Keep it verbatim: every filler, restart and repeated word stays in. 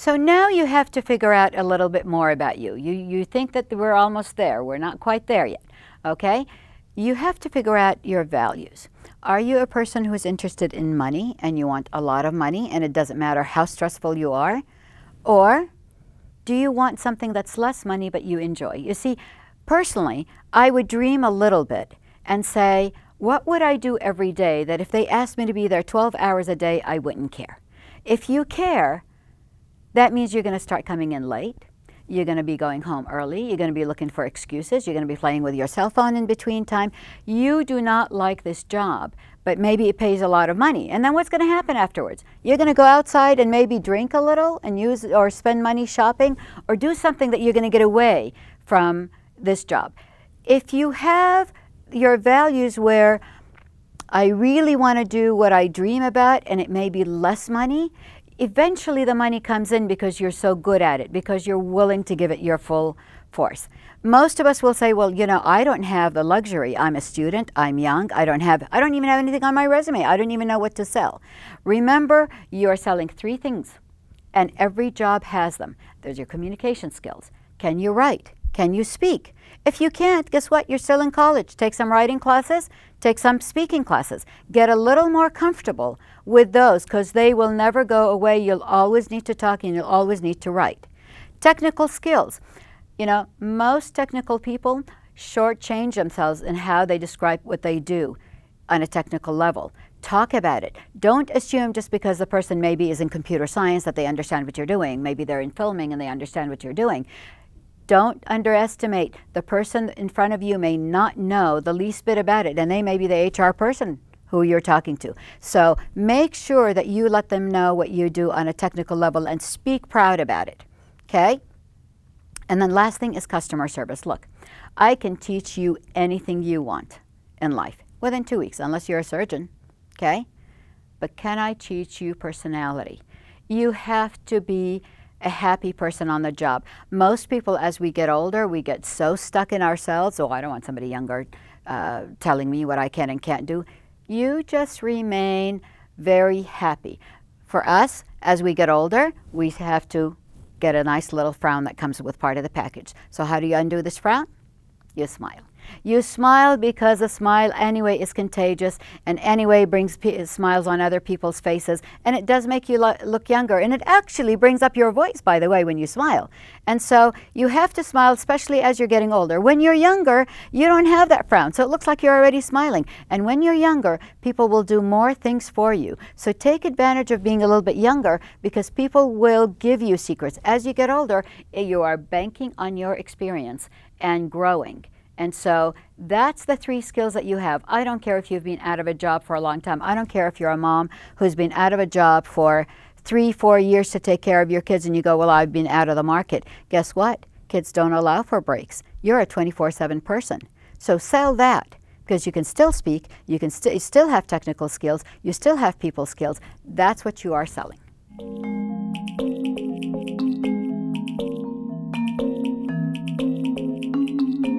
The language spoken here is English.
So now you have to figure out a little bit more about you. You, you think that we're almost there. We're not quite there yet, okay? You have to figure out your values. Are you a person who is interested in money and you want a lot of money and it doesn't matter how stressful you are? Or do you want something that's less money but you enjoy? You see, personally, I would dream a little bit and say, what would I do every day that if they asked me to be there twelve hours a day, I wouldn't care? If you care, that means you're going to start coming in late. You're going to be going home early. You're going to be looking for excuses. You're going to be playing with your cell phone in between time. You do not like this job, but maybe it pays a lot of money. And then what's going to happen afterwards? You're going to go outside and maybe drink a little and use or spend money shopping or do something that you're going to get away from this job. If you have your values where I really want to do what I dream about and it may be less money, eventually the money comes in because you're so good at it, because you're willing to give it your full force. Most of us will say, well, you know, I don't have the luxury. I'm a student, I'm young, I don't have, I don't even have anything on my resume. I don't even know what to sell. Remember, you are selling three things and every job has them. There's your communication skills. Can you write? Can you speak? If you can't, guess what? You're still in college. Take some writing classes, take some speaking classes. Get a little more comfortable with those because they will never go away. You'll always need to talk and you'll always need to write. Technical skills. You know, most technical people shortchange themselves in how they describe what they do on a technical level. Talk about it. Don't assume just because the person maybe is in computer science that they understand what you're doing. Maybe they're in filming and they understand what you're doing. Don't underestimate. The person in front of you may not know the least bit about it, and they may be the H R person who you're talking to. So make sure that you let them know what you do on a technical level and speak proud about it, okay? And then last thing is customer service. Look, I can teach you anything you want in life within two weeks, unless you're a surgeon, okay? But can I teach you personality? You have to be a happy person on the job. Most people, as we get older, we get so stuck in ourselves. Oh, I don't want somebody younger uh, telling me what I can and can't do. You just remain very happy. For us, as we get older, we have to get a nice little frown that comes with part of the package. So how do you undo this frown? You smile. You smile because a smile anyway is contagious and anyway brings p smiles on other people's faces, and it does make you lo look younger, and it actually brings up your voice, by the way, when you smile. And so you have to smile, especially as you're getting older. When you're younger, you don't have that frown, so it looks like you're already smiling. And when you're younger, people will do more things for you. So take advantage of being a little bit younger because people will give you secrets. As you get older, you are banking on your experience and growing. And so that's the three skills that you have. I don't care if you've been out of a job for a long time. I don't care if you're a mom who's been out of a job for three, four years to take care of your kids and you go, well, I've been out of the market. Guess what? Kids don't allow for breaks. You're a twenty-four seven person. So sell that because you can still speak. You can st- still have technical skills. You still have people skills. That's what you are selling.